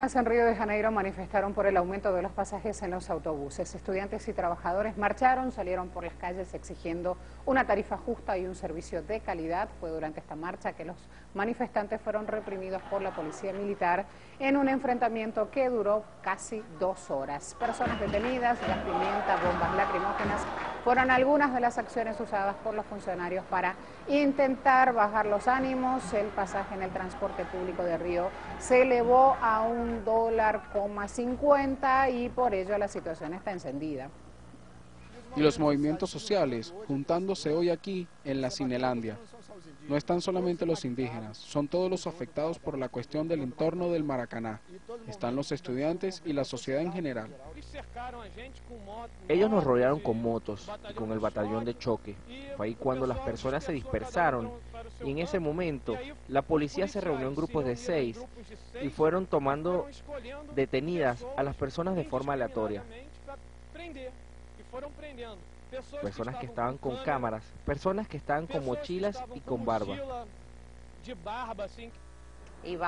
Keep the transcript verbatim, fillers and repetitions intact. En Río de Janeiro manifestaron por el aumento de los pasajes en los autobuses. Estudiantes y trabajadores marcharon, salieron por las calles exigiendo una tarifa justa y un servicio de calidad. Fue durante esta marcha que los manifestantes fueron reprimidos por la policía militar en un enfrentamiento que duró casi dos horas. Personas detenidas, gas pimienta, bombas lacrimógenas fueron algunas de las acciones usadas por los funcionarios para intentar bajar los ánimos. El pasaje en el transporte público de Río se elevó a un un dólar coma cincuenta y por ello la situación está encendida. Y los movimientos sociales juntándose hoy aquí en la Cinelandia. No están solamente los indígenas, son todos los afectados por la cuestión del entorno del Maracaná. Están los estudiantes y la sociedad en general. Ellos nos rodearon con motos y con el batallón de choque. Fue ahí cuando las personas se dispersaron. Y en ese momento, la policía se reunió en grupos de seis y fueron tomando detenidas a las personas de forma aleatoria. Personas que estaban con cámaras, personas que estaban con mochilas y con barba.